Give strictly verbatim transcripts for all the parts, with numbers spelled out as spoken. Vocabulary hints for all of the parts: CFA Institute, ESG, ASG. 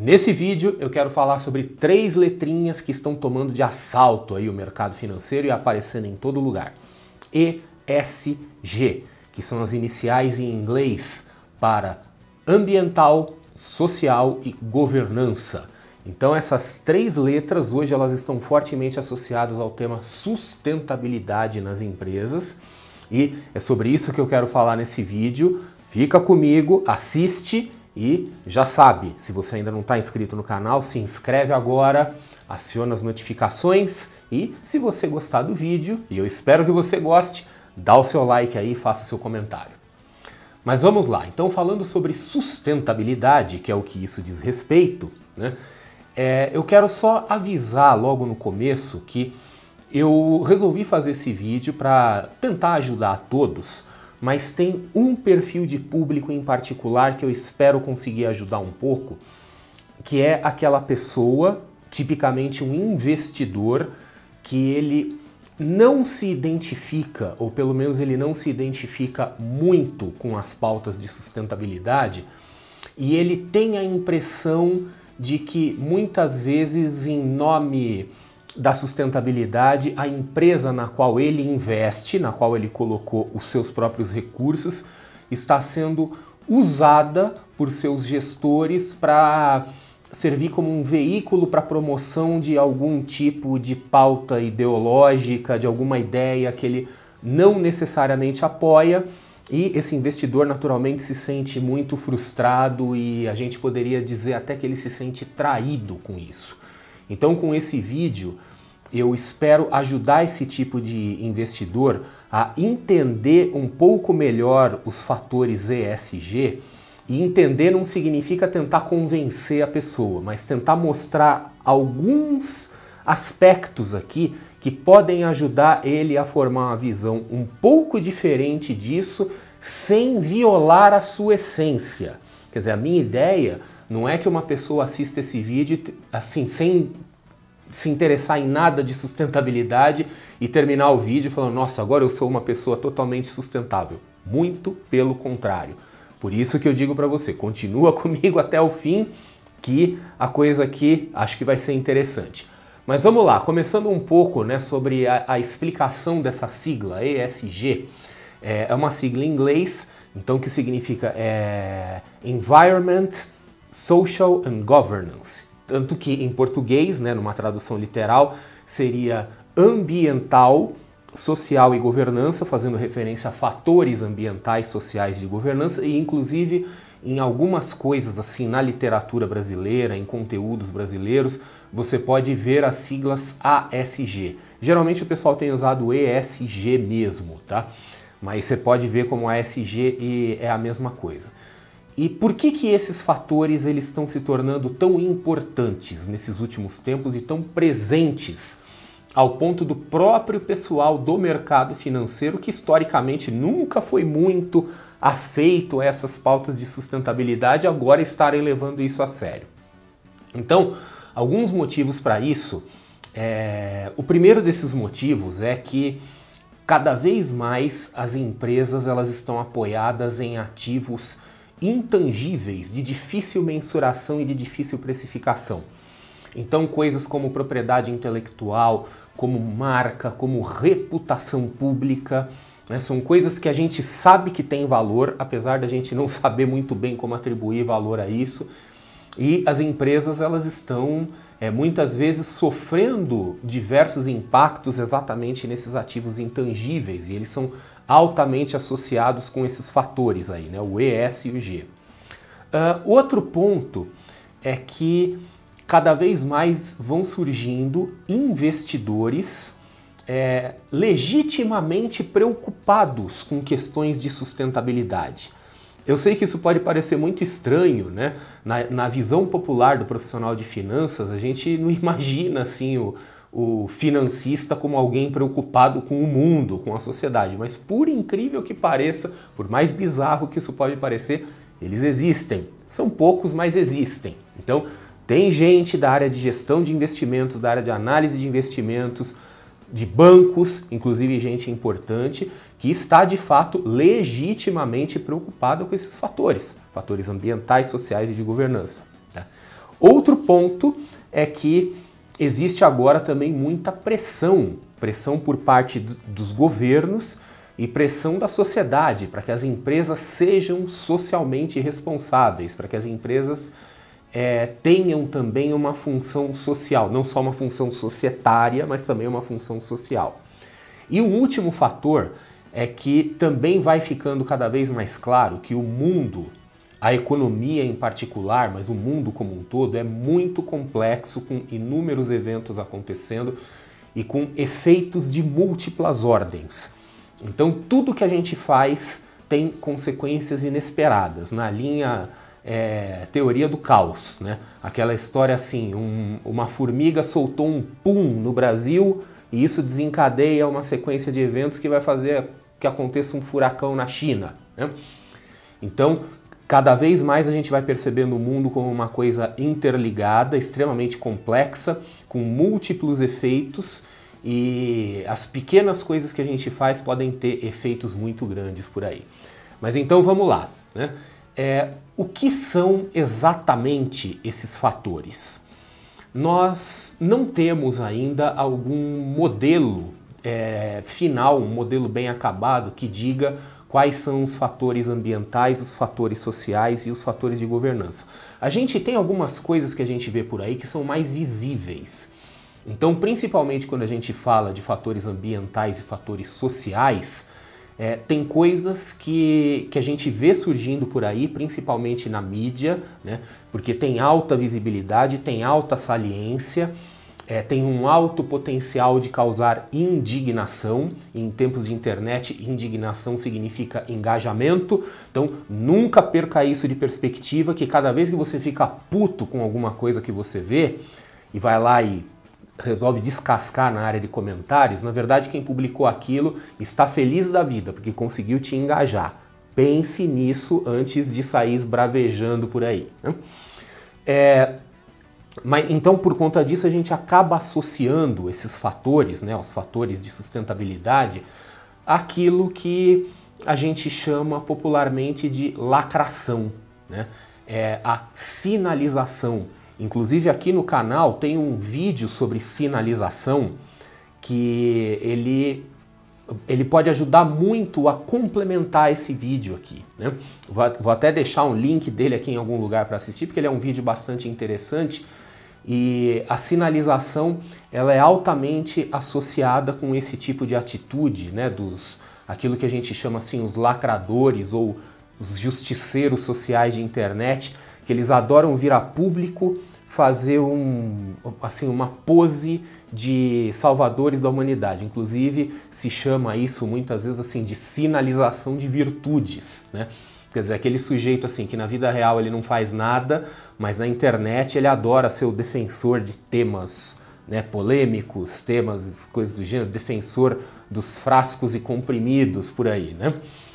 Nesse vídeo eu quero falar sobre três letrinhas que estão tomando de assalto aí o mercado financeiro e aparecendo em todo lugar. E S G, que são as iniciais em inglês para ambiental, social e governança. Então essas três letras hoje elas estão fortemente associadas ao tema sustentabilidade nas empresas e é sobre isso que eu quero falar nesse vídeo. Fica comigo, assiste. E já sabe, se você ainda não está inscrito no canal, se inscreve agora, aciona as notificações e se você gostar do vídeo, e eu espero que você goste, dá o seu like aí e faça o seu comentário. Mas vamos lá, então falando sobre sustentabilidade, que é o que isso diz respeito, né? É, eu quero só avisar logo no começo que eu resolvi fazer esse vídeo para tentar ajudar a todos, mas tem um perfil de público em particular que eu espero conseguir ajudar um pouco, que é aquela pessoa, tipicamente um investidor, que ele não se identifica, ou pelo menos ele não se identifica muito com as pautas de sustentabilidade, e ele tem a impressão de que muitas vezes em nome da sustentabilidade, a empresa na qual ele investe, na qual ele colocou os seus próprios recursos, está sendo usada por seus gestores para servir como um veículo para a promoção de algum tipo de pauta ideológica, de alguma ideia que ele não necessariamente apoia, e esse investidor naturalmente se sente muito frustrado e a gente poderia dizer até que ele se sente traído com isso. Então, com esse vídeo, eu espero ajudar esse tipo de investidor a entender um pouco melhor os fatores E S G. E entender não significa tentar convencer a pessoa, mas tentar mostrar alguns aspectos aqui que podem ajudar ele a formar uma visão um pouco diferente disso, sem violar a sua essência. Quer dizer, a minha ideia não é que uma pessoa assista esse vídeo assim, sem se interessar em nada de sustentabilidade e terminar o vídeo falando, nossa, agora eu sou uma pessoa totalmente sustentável. Muito pelo contrário. Por isso que eu digo para você, continua comigo até o fim, que a coisa aqui acho que vai ser interessante. Mas vamos lá, começando um pouco, né, sobre a, a explicação dessa sigla, E S G. É, é uma sigla em inglês, então que significa é, Environment, Social and Governance. Tanto que em português, né, numa tradução literal, seria ambiental, social e governança, fazendo referência a fatores ambientais, sociais e de governança, e inclusive em algumas coisas assim na literatura brasileira, em conteúdos brasileiros, você pode ver as siglas A S G. Geralmente o pessoal tem usado E S G mesmo, tá? Mas você pode ver como A S G é a mesma coisa. E por que que esses fatores eles estão se tornando tão importantes nesses últimos tempos e tão presentes ao ponto do próprio pessoal do mercado financeiro, que historicamente nunca foi muito afeito a essas pautas de sustentabilidade, agora estarem levando isso a sério? Então, alguns motivos para isso. É... O primeiro desses motivos é que cada vez mais as empresas elas estão apoiadas em ativos intangíveis, de difícil mensuração e de difícil precificação. Então coisas como propriedade intelectual, como marca, como reputação pública, né, são coisas que a gente sabe que tem valor, apesar da gente não saber muito bem como atribuir valor a isso. E as empresas elas estão é, muitas vezes sofrendo diversos impactos exatamente nesses ativos intangíveis, e eles são altamente associados com esses fatores aí, né? O E S e o G. Uh, outro ponto é que cada vez mais vão surgindo investidores é, legitimamente preocupados com questões de sustentabilidade. Eu sei que isso pode parecer muito estranho, né? Na, na visão popular do profissional de finanças, a gente não imagina assim o, o financista como alguém preocupado com o mundo, com a sociedade. Mas por incrível que pareça, por mais bizarro que isso pode parecer, eles existem. São poucos, mas existem. Então, tem gente da área de gestão de investimentos, da área de análise de investimentos, de bancos, inclusive gente importante, que está de fato legitimamente preocupada com esses fatores, fatores ambientais, sociais e de governança. Tá? Outro ponto é que existe agora também muita pressão, pressão por parte dos governos e pressão da sociedade para que as empresas sejam socialmente responsáveis, para que as empresas é, tenham também uma função social, não só uma função societária, mas também uma função social. E o último fator é que também vai ficando cada vez mais claro que o mundo, a economia em particular, mas o mundo como um todo, é muito complexo, com inúmeros eventos acontecendo e com efeitos de múltiplas ordens. Então, tudo que a gente faz tem consequências inesperadas, na linha é, teoria do caos, né? Aquela história assim, um, uma formiga soltou um pum no Brasil e isso desencadeia uma sequência de eventos que vai fazer que aconteça um furacão na China, né? Então, cada vez mais a gente vai percebendo o mundo como uma coisa interligada, extremamente complexa, com múltiplos efeitos, e as pequenas coisas que a gente faz podem ter efeitos muito grandes por aí. Mas então vamos lá, né? É, o que são exatamente esses fatores? Nós não temos ainda algum modelo é, final, um modelo bem acabado que diga quais são os fatores ambientais, os fatores sociais e os fatores de governança. A gente tem algumas coisas que a gente vê por aí que são mais visíveis. Então, principalmente quando a gente fala de fatores ambientais e fatores sociais, é, tem coisas que, que a gente vê surgindo por aí, principalmente na mídia, né? Porque tem alta visibilidade, tem alta saliência, É, tem um alto potencial de causar indignação. Em tempos de internet, indignação significa engajamento. Então, nunca perca isso de perspectiva, que cada vez que você fica puto com alguma coisa que você vê e vai lá e resolve descascar na área de comentários, na verdade, quem publicou aquilo está feliz da vida, porque conseguiu te engajar. Pense nisso antes de sair esbravejando por aí, né? É... Mas, então, por conta disso, a gente acaba associando esses fatores, né, os fatores de sustentabilidade, àquilo que a gente chama popularmente de lacração, né? É a sinalização. Inclusive, aqui no canal tem um vídeo sobre sinalização que ele, ele pode ajudar muito a complementar esse vídeo aqui, né? Vou, vou até deixar um link dele aqui em algum lugar para assistir, porque ele é um vídeo bastante interessante. E a sinalização, ela é altamente associada com esse tipo de atitude, né, dos, aquilo que a gente chama assim os lacradores ou os justiceiros sociais de internet, que eles adoram vir a público fazer um, assim, uma pose de salvadores da humanidade. Inclusive, se chama isso muitas vezes assim de sinalização de virtudes, né? Quer dizer, aquele sujeito assim que na vida real ele não faz nada, mas na internet ele adora ser o defensor de temas, né, polêmicos, temas, coisas do gênero, defensor dos frascos e comprimidos por aí, né?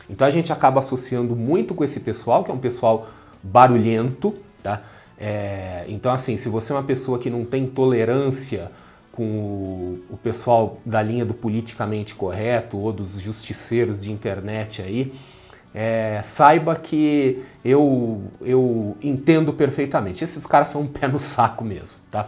Então a gente acaba associando muito com esse pessoal, que é um pessoal barulhento, tá? É, então assim, se você é uma pessoa que não tem tolerância com o, o pessoal da linha do politicamente correto ou dos justiceiros de internet aí, É, saiba que eu, eu entendo perfeitamente. Esses caras são um pé no saco mesmo, tá?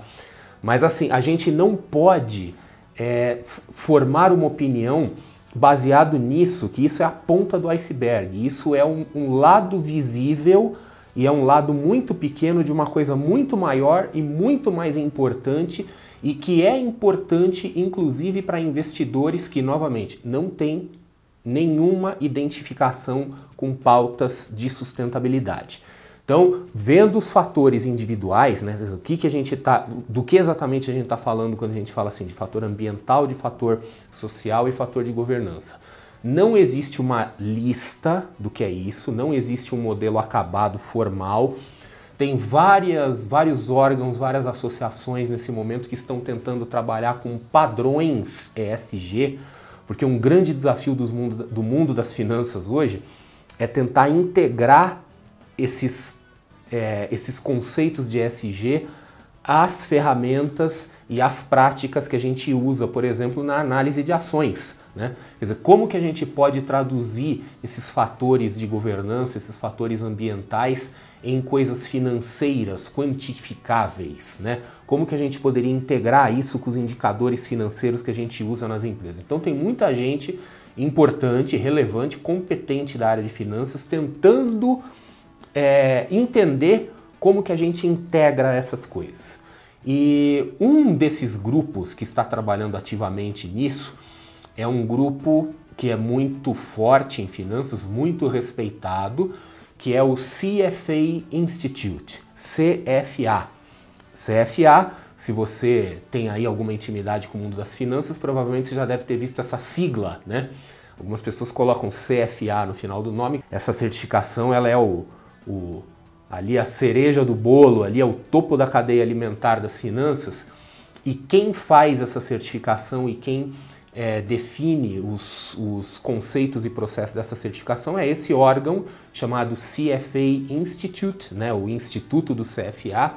Mas assim, a gente não pode é, formar uma opinião baseado nisso, que isso é a ponta do iceberg. Isso é um, um lado visível e é um lado muito pequeno de uma coisa muito maior e muito mais importante, e que é importante inclusive para investidores que, novamente, não têm nenhuma identificação com pautas de sustentabilidade. Então, vendo os fatores individuais, né, o que que a gente tá, do que exatamente a gente está falando quando a gente fala assim de fator ambiental, de fator social e fator de governança. Não existe uma lista do que é isso, não existe um modelo acabado formal. Tem várias, vários órgãos, várias associações nesse momento que estão tentando trabalhar com padrões E S G, porque um grande desafio do mundo, do mundo das finanças hoje é tentar integrar esses, é, esses conceitos de E S G às ferramentas e as práticas que a gente usa, por exemplo, na análise de ações, né? Quer dizer, como que a gente pode traduzir esses fatores de governança, esses fatores ambientais, em coisas financeiras, quantificáveis, né? Como que a gente poderia integrar isso com os indicadores financeiros que a gente usa nas empresas? Então tem muita gente importante, relevante, competente da área de finanças tentando é, entender como que a gente integra essas coisas. E um desses grupos que está trabalhando ativamente nisso é um grupo que é muito forte em finanças, muito respeitado, que é o C F A Institute, C F A. C F A, se você tem aí alguma intimidade com o mundo das finanças, provavelmente você já deve ter visto essa sigla, né? Algumas pessoas colocam C F A no final do nome. Essa certificação, ela é o... o ali a cereja do bolo, ali é o topo da cadeia alimentar das finanças, e quem faz essa certificação e quem é, define os, os conceitos e processos dessa certificação é esse órgão chamado C F A Institute, né, o Instituto do C F A,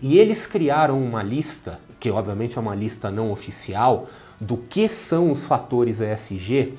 e eles criaram uma lista, que obviamente é uma lista não oficial, do que são os fatores E S G,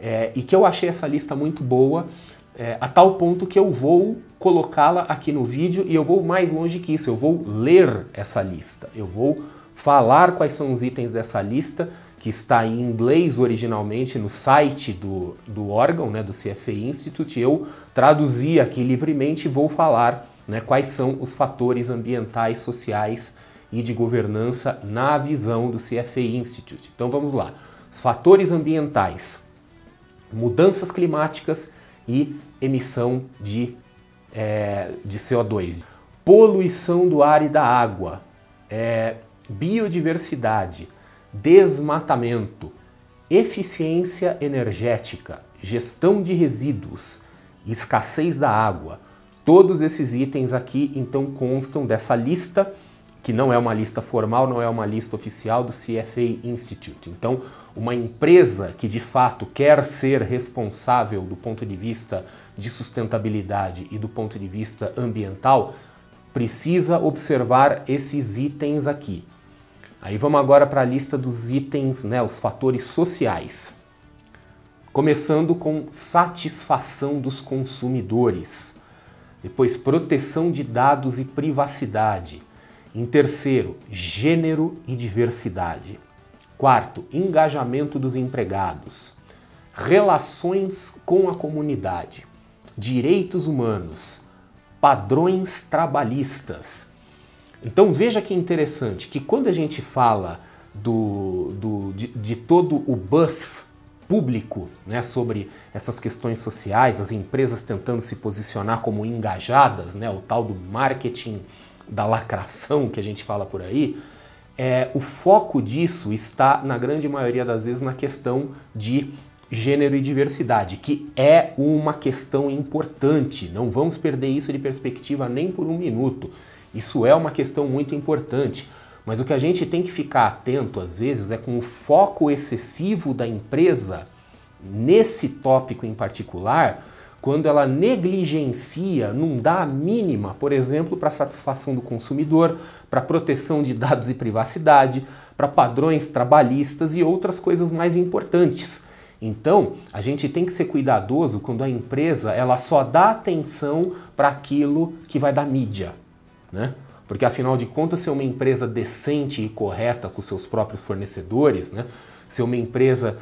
é, e que eu achei essa lista muito boa, É, a tal ponto que eu vou colocá-la aqui no vídeo, e eu vou mais longe que isso, eu vou ler essa lista, eu vou falar quais são os itens dessa lista, que está em inglês originalmente no site do, do órgão, né, do C F A Institute. Eu traduzi aqui livremente e vou falar, né, quais são os fatores ambientais, sociais e de governança na visão do C F A Institute. Então vamos lá. Os fatores ambientais: mudanças climáticas e emissão de, é, de C O dois, poluição do ar e da água, é, biodiversidade, desmatamento, eficiência energética, gestão de resíduos, escassez da água. Todos esses itens aqui, então, constam dessa lista, que não é uma lista formal, não é uma lista oficial do C F A Institute. Então, uma empresa que de fato quer ser responsável do ponto de vista de sustentabilidade e do ponto de vista ambiental, precisa observar esses itens aqui. Aí vamos agora para a lista dos itens, né, os fatores sociais. Começando com satisfação dos consumidores. Depois, proteção de dados e privacidade. Em terceiro, gênero e diversidade. Quarto, engajamento dos empregados. Relações com a comunidade. Direitos humanos. Padrões trabalhistas. Então veja que interessante que quando a gente fala do, do, de, de todo o buzz público, né, sobre essas questões sociais, as empresas tentando se posicionar como engajadas, né, o tal do marketing da lacração que a gente fala por aí, é, o foco disso está, na grande maioria das vezes, na questão de gênero e diversidade, que é uma questão importante. Não vamos perder isso de perspectiva nem por um minuto. Isso é uma questão muito importante. Mas o que a gente tem que ficar atento, às vezes, é com o foco excessivo da empresa nesse tópico em particular, quando ela negligencia, não dá a mínima, por exemplo, para a satisfação do consumidor, para a proteção de dados e privacidade, para padrões trabalhistas e outras coisas mais importantes. Então, a gente tem que ser cuidadoso quando a empresa ela só dá atenção para aquilo que vai dar mídia, né? Porque, afinal de contas, ser uma empresa decente e correta com seus próprios fornecedores, né? Ser uma empresa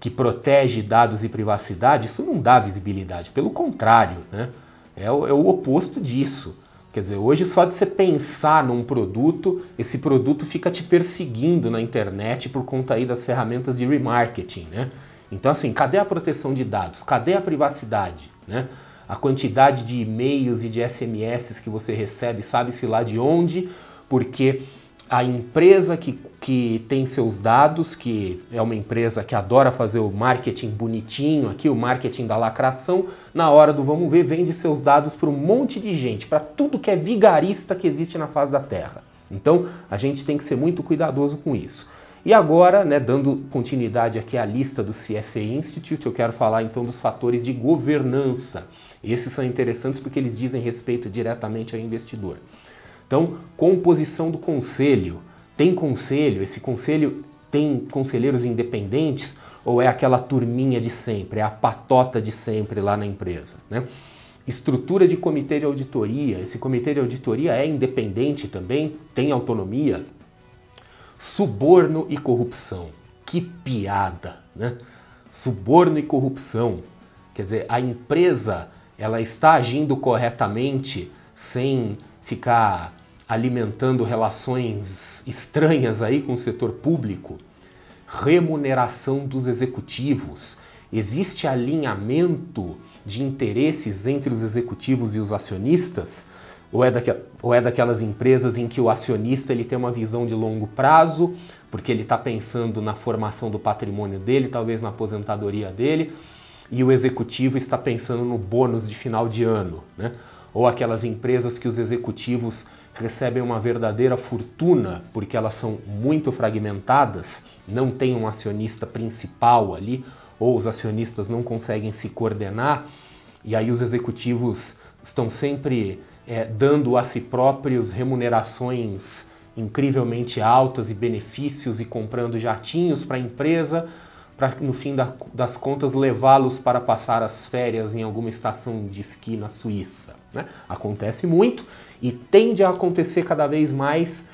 que protege dados e privacidade, isso não dá visibilidade, pelo contrário, né? É o, é o oposto disso. Quer dizer, hoje só de você pensar num produto, esse produto fica te perseguindo na internet por conta aí das ferramentas de remarketing, né? Então assim, cadê a proteção de dados? Cadê a privacidade, né? A quantidade de e-mails e de S M S que você recebe, sabe-se lá de onde, porque a empresa que, que tem seus dados, que é uma empresa que adora fazer o marketing bonitinho, aqui o marketing da lacração, na hora do vamos ver, vende seus dados para um monte de gente, para tudo que é vigarista que existe na face da Terra. Então, a gente tem que ser muito cuidadoso com isso. E agora, né, dando continuidade aqui à lista do C F A Institute, eu quero falar então dos fatores de governança. Esses são interessantes porque eles dizem respeito diretamente ao investidor. Então, composição do conselho, Tem conselho? Esse conselho tem conselheiros independentes ou é aquela turminha de sempre, é a patota de sempre lá na empresa, né? Estrutura de comitê de auditoria, esse comitê de auditoria é independente também, tem autonomia? Suborno e corrupção, que piada, né? Suborno e corrupção, quer dizer, a empresa ela está agindo corretamente sem ficar alimentando relações estranhas aí com o setor público. Remuneração dos executivos, existe alinhamento de interesses entre os executivos e os acionistas? Ou é, daquel, ou é daquelas empresas em que o acionista ele tem uma visão de longo prazo, porque ele está pensando na formação do patrimônio dele, talvez na aposentadoria dele, e o executivo está pensando no bônus de final de ano, né? Ou aquelas empresas que os executivos recebem uma verdadeira fortuna, porque elas são muito fragmentadas, não tem um acionista principal ali, ou os acionistas não conseguem se coordenar, e aí os executivos estão sempre é, dando a si próprios remunerações incrivelmente altas e benefícios e comprando jatinhos para a empresa, para no fim da, das contas levá-los para passar as férias em alguma estação de esqui na Suíça, né? Acontece muito e tende a acontecer cada vez mais,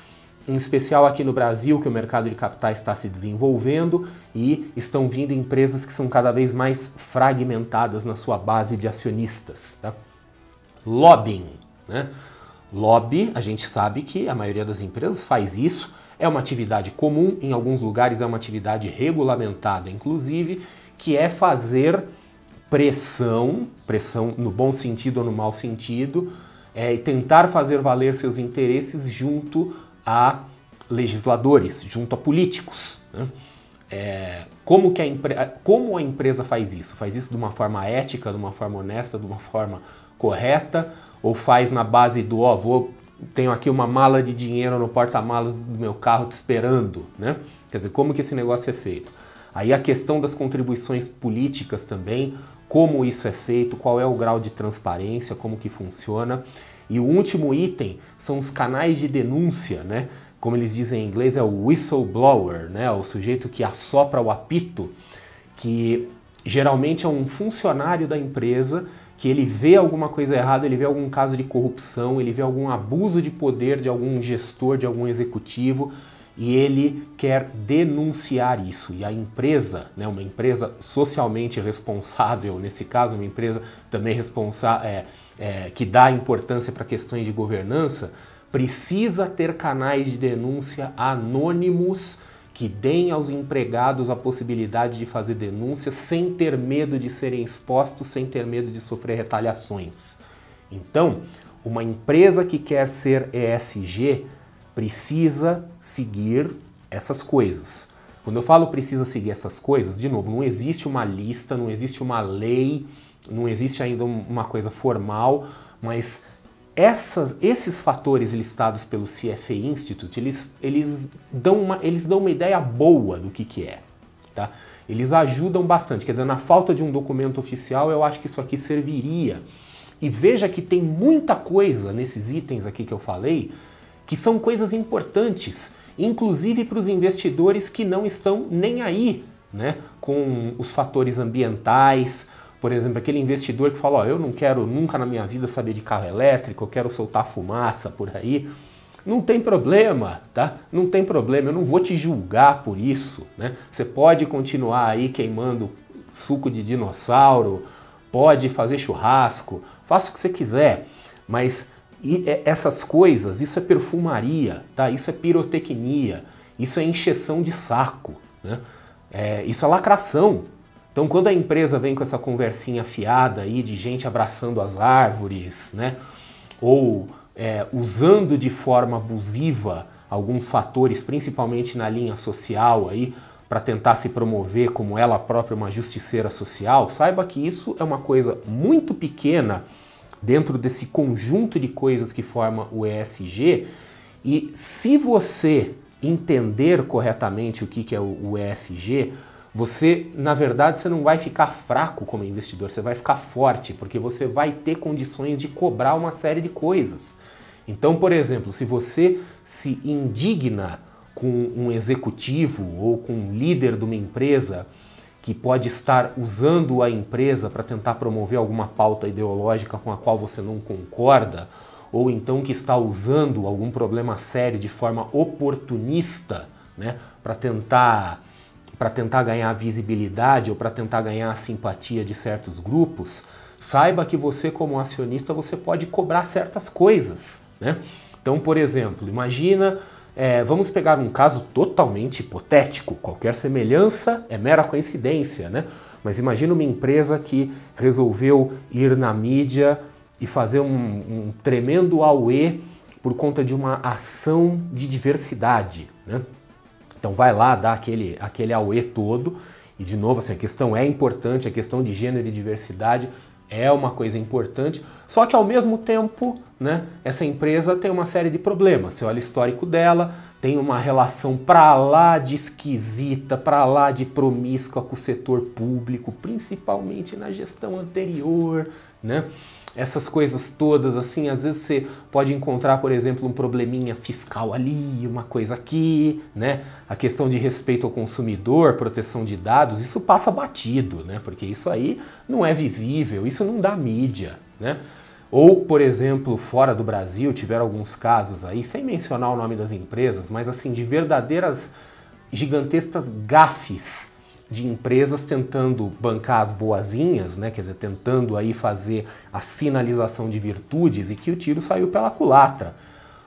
em especial aqui no Brasil, que o mercado de capitais está se desenvolvendo e estão vindo empresas que são cada vez mais fragmentadas na sua base de acionistas, tá? Lobbying, né? Lobby, a gente sabe que a maioria das empresas faz isso, é uma atividade comum, em alguns lugares é uma atividade regulamentada, inclusive, que é fazer pressão, pressão no bom sentido ou no mau sentido, é tentar fazer valer seus interesses junto a legisladores, junto a políticos, né? É, como, que a impre... como a empresa faz isso? Faz isso de uma forma ética, de uma forma honesta, de uma forma correta, ou faz na base do, ó, oh, vou... tenho aqui uma mala de dinheiro no porta-malas do meu carro te esperando, né? Quer dizer, como que esse negócio é feito? Aí a questão das contribuições políticas também, como isso é feito, qual é o grau de transparência, como que funciona. E o último item são os canais de denúncia, né? Como eles dizem em inglês, é o whistleblower, né? O sujeito que assopra o apito, que geralmente é um funcionário da empresa que ele vê alguma coisa errada, ele vê algum caso de corrupção, ele vê algum abuso de poder de algum gestor, de algum executivo, e ele quer denunciar isso. E a empresa, né, uma empresa socialmente responsável, nesse caso uma empresa também responsável, é, é, que dá importância para questões de governança, precisa ter canais de denúncia anônimos que deem aos empregados a possibilidade de fazer denúncia sem ter medo de serem expostos, sem ter medo de sofrer retaliações. Então, uma empresa que quer ser E S G precisa seguir essas coisas. Quando eu falo precisa seguir essas coisas, de novo, não existe uma lista, não existe uma lei, não existe ainda uma coisa formal, mas Essas, esses fatores listados pelo C F A Institute, eles, eles, dão uma, eles dão uma ideia boa do que, que é, tá? Eles ajudam bastante, quer dizer, na falta de um documento oficial, eu acho que isso aqui serviria. E veja que tem muita coisa nesses itens aqui que eu falei, que são coisas importantes, inclusive para os investidores que não estão nem aí, né, com os fatores ambientais. Por exemplo, aquele investidor que fala, ó, eu não quero nunca na minha vida saber de carro elétrico, eu quero soltar fumaça por aí. Não tem problema, tá? Não tem problema, eu não vou te julgar por isso, né? Você pode continuar aí queimando suco de dinossauro, pode fazer churrasco, faça o que você quiser, mas essas coisas, isso é perfumaria, tá? Isso é pirotecnia, isso é encheção de saco, né? É, isso é lacração. Então, quando a empresa vem com essa conversinha fiada aí de gente abraçando as árvores, né, ou é, usando de forma abusiva alguns fatores, principalmente na linha social aí, para tentar se promover como ela própria uma justiceira social, saiba que isso é uma coisa muito pequena dentro desse conjunto de coisas que forma o E S G. E se você entender corretamente o que, que é o E S G, você, na verdade, você não vai ficar fraco como investidor, você vai ficar forte, porque você vai ter condições de cobrar uma série de coisas. Então, por exemplo, se você se indigna com um executivo ou com um líder de uma empresa que pode estar usando a empresa para tentar promover alguma pauta ideológica com a qual você não concorda, ou então que está usando algum problema sério de forma oportunista, né, para tentar, para tentar ganhar visibilidade ou para tentar ganhar a simpatia de certos grupos, saiba que você, como acionista, você pode cobrar certas coisas, né? Então, por exemplo, imagina, é, vamos pegar um caso totalmente hipotético, qualquer semelhança é mera coincidência, né? Mas imagina uma empresa que resolveu ir na mídia e fazer um, um tremendo auê por conta de uma ação de diversidade, né? Então vai lá, dá aquele, aquele auê todo, e de novo, assim, a questão é importante, a questão de gênero e diversidade é uma coisa importante, só que ao mesmo tempo, né, essa empresa tem uma série de problemas. Você olha o histórico dela, tem uma relação pra lá de esquisita, pra lá de promíscua com o setor público, principalmente na gestão anterior, né? Essas coisas todas, assim, às vezes você pode encontrar, por exemplo, um probleminha fiscal ali, uma coisa aqui, né? A questão de respeito ao consumidor, proteção de dados, isso passa batido, né? Porque isso aí não é visível, isso não dá mídia, né? Ou, por exemplo, fora do Brasil, tiveram alguns casos aí, sem mencionar o nome das empresas, mas assim, de verdadeiras gigantescas gafes de empresas tentando bancar as boazinhas, né? Quer dizer, tentando aí fazer a sinalização de virtudes e que o tiro saiu pela culatra.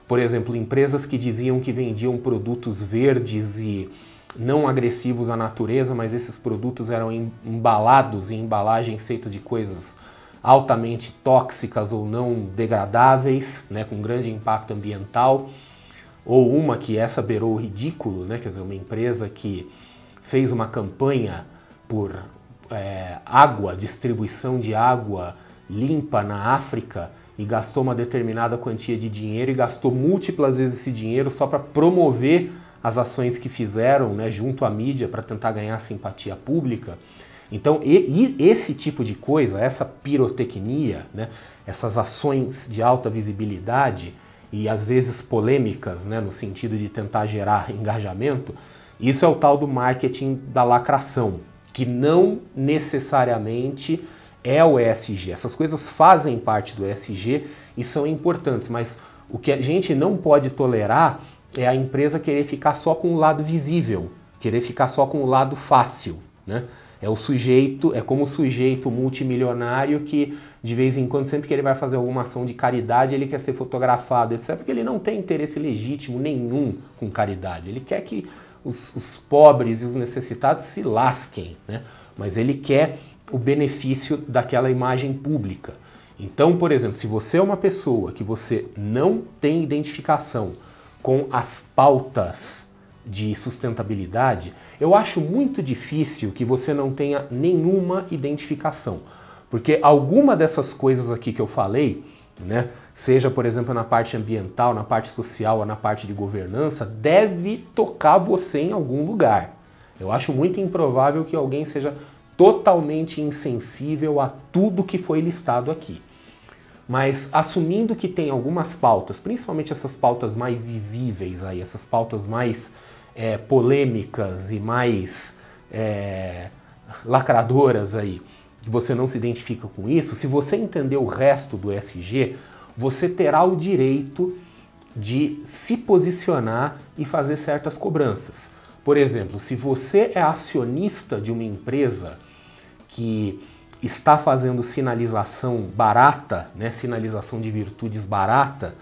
Por exemplo, empresas que diziam que vendiam produtos verdes e não agressivos à natureza, mas esses produtos eram embalados em embalagens feitas de coisas altamente tóxicas ou não degradáveis, né? Com grande impacto ambiental. Ou uma que essa beirou o ridículo, né? Quer dizer, uma empresa que fez uma campanha por é, água, distribuição de água limpa na África e gastou uma determinada quantia de dinheiro e gastou múltiplas vezes esse dinheiro só para promover as ações que fizeram, né, junto à mídia para tentar ganhar simpatia pública. Então, e, e esse tipo de coisa, essa pirotecnia, né, essas ações de alta visibilidade e às vezes polêmicas, né, no sentido de tentar gerar engajamento, isso é o tal do marketing da lacração, que não necessariamente é o E S G. Essas coisas fazem parte do E S G e são importantes, mas o que a gente não pode tolerar é a empresa querer ficar só com o lado visível, querer ficar só com o lado fácil, né? É o sujeito, é como o sujeito multimilionário que de vez em quando, sempre que ele vai fazer alguma ação de caridade, ele quer ser fotografado, etcétera, porque ele não tem interesse legítimo nenhum com caridade. Ele quer que Os, os pobres e os necessitados se lasquem, né? Mas ele quer o benefício daquela imagem pública. Então, por exemplo, se você é uma pessoa que você não tem identificação com as pautas de sustentabilidade, eu acho muito difícil que você não tenha nenhuma identificação, porque alguma dessas coisas aqui que eu falei, né, seja, por exemplo, na parte ambiental, na parte social ou na parte de governança, deve tocar você em algum lugar. Eu acho muito improvável que alguém seja totalmente insensível a tudo que foi listado aqui. Mas assumindo que tem algumas pautas, principalmente essas pautas mais visíveis aí, essas pautas mais é, polêmicas e mais é, lacradoras aí, que você não se identifica com isso, se você entender o resto do E S G, você terá o direito de se posicionar e fazer certas cobranças. Por exemplo, se você é acionista de uma empresa que está fazendo sinalização barata, né, sinalização de virtudes barata,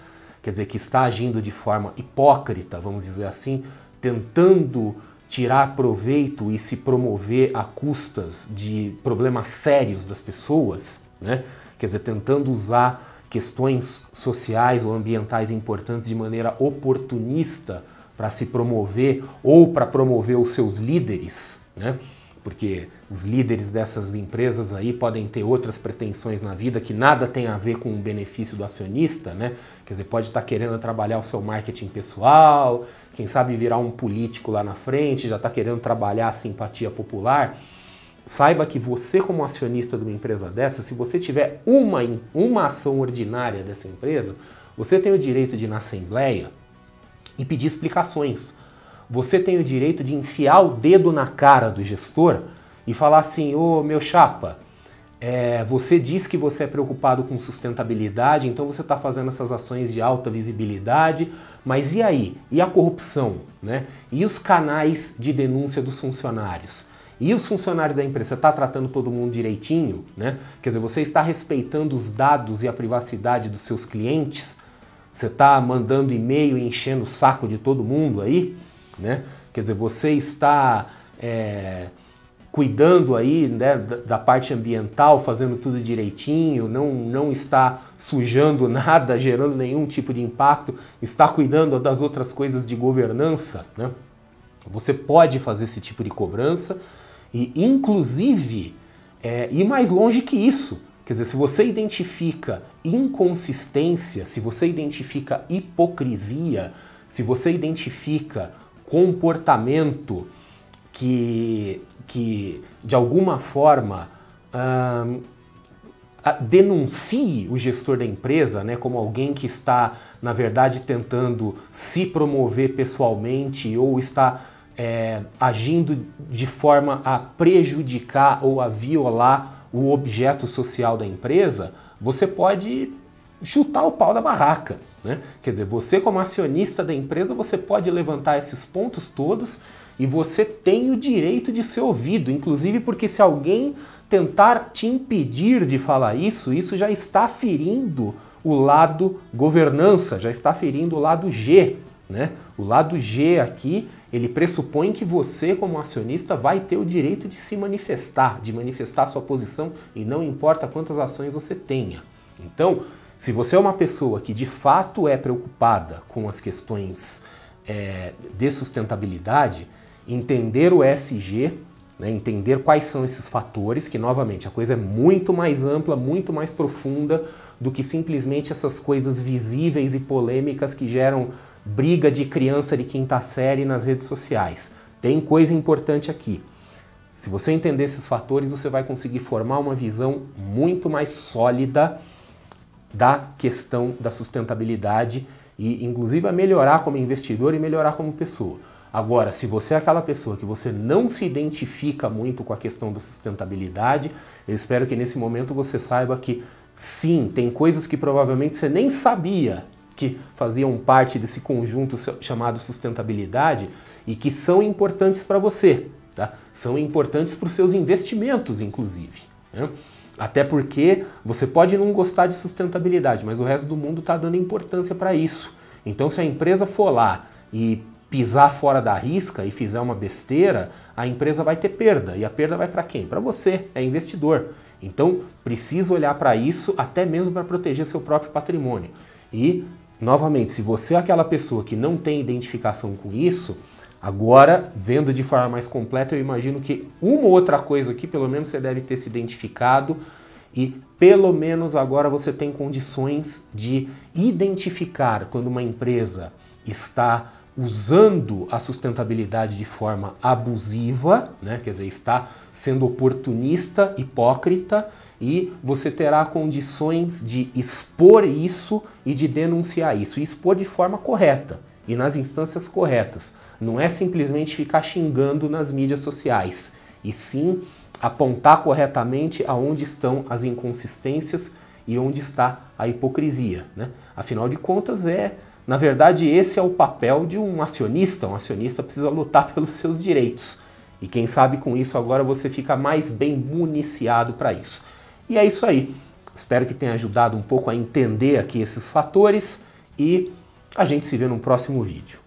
quer dizer, que está agindo de forma hipócrita, vamos dizer assim, tentando tirar proveito e se promover a custas de problemas sérios das pessoas, né? Quer dizer, tentando usar questões sociais ou ambientais importantes de maneira oportunista para se promover ou para promover os seus líderes, né? Porque os líderes dessas empresas aí podem ter outras pretensões na vida que nada tem a ver com o benefício do acionista, né? Quer dizer, pode estar querendo trabalhar o seu marketing pessoal, quem sabe virar um político lá na frente, já está querendo trabalhar a simpatia popular. Saiba que você, como acionista de uma empresa dessa, se você tiver uma, uma ação ordinária dessa empresa, você tem o direito de ir na assembleia e pedir explicações. você tem o direito de enfiar o dedo na cara do gestor e falar assim, ô, meu chapa, é, você diz que você é preocupado com sustentabilidade, então você está fazendo essas ações de alta visibilidade, mas e aí? E a corrupção, né? E os canais de denúncia dos funcionários? E os funcionários da empresa, você está tratando todo mundo direitinho, né? Quer dizer, você está respeitando os dados e a privacidade dos seus clientes? Você está mandando e-mail e enchendo o saco de todo mundo aí, né? Quer dizer, você está é, cuidando aí, né, da parte ambiental, fazendo tudo direitinho, não, não está sujando nada, gerando nenhum tipo de impacto, está cuidando das outras coisas de governança, né? Você pode fazer esse tipo de cobrança e, inclusive, é, ir mais longe que isso. Quer dizer, se você identifica inconsistência, se você identifica hipocrisia, se você identifica comportamento que, que de alguma forma, hum, denuncie o gestor da empresa, né, como alguém que está, na verdade, tentando se promover pessoalmente ou está é, agindo de forma a prejudicar ou a violar o objeto social da empresa, você pode chutar o pau da barraca, né? Quer dizer, você como acionista da empresa, você pode levantar esses pontos todos e você tem o direito de ser ouvido, inclusive porque se alguém tentar te impedir de falar isso, isso já está ferindo o lado governança, já está ferindo o lado G, né? O lado G aqui, ele pressupõe que você, como acionista, vai ter o direito de se manifestar, de manifestar a sua posição e não importa quantas ações você tenha. Então, se você é uma pessoa que de fato é preocupada com as questões é, de sustentabilidade, entender o E S G, né, entender quais são esses fatores, que novamente a coisa é muito mais ampla, muito mais profunda do que simplesmente essas coisas visíveis e polêmicas que geram briga de criança de quinta série nas redes sociais. Tem coisa importante aqui. Se você entender esses fatores, você vai conseguir formar uma visão muito mais sólida da questão da sustentabilidade e, inclusive, a melhorar como investidor e melhorar como pessoa. Agora, se você é aquela pessoa que você não se identifica muito com a questão da sustentabilidade, eu espero que nesse momento você saiba que, sim, tem coisas que provavelmente você nem sabia que faziam parte desse conjunto chamado sustentabilidade e que são importantes para você, tá? São importantes para os seus investimentos, inclusive, né? Até porque você pode não gostar de sustentabilidade, mas o resto do mundo está dando importância para isso. Então, se a empresa for lá e pisar fora da risca e fizer uma besteira, a empresa vai ter perda. E a perda vai para quem? Para você, é investidor. Então, precisa olhar para isso até mesmo para proteger seu próprio patrimônio. E novamente, se você é aquela pessoa que não tem identificação com isso, agora, vendo de forma mais completa, eu imagino que uma ou outra coisa aqui, pelo menos você deve ter se identificado e, pelo menos agora, você tem condições de identificar quando uma empresa está usando a sustentabilidade de forma abusiva, né? Quer dizer, está sendo oportunista, hipócrita, e você terá condições de expor isso e de denunciar isso, e expor de forma correta e nas instâncias corretas. Não é simplesmente ficar xingando nas mídias sociais, e sim apontar corretamente aonde estão as inconsistências e onde está a hipocrisia, né? Afinal de contas, é... na verdade, esse é o papel de um acionista. Um acionista precisa lutar pelos seus direitos. E quem sabe com isso agora você fica mais bem municiado para isso. E é isso aí. Espero que tenha ajudado um pouco a entender aqui esses fatores e a gente se vê num próximo vídeo.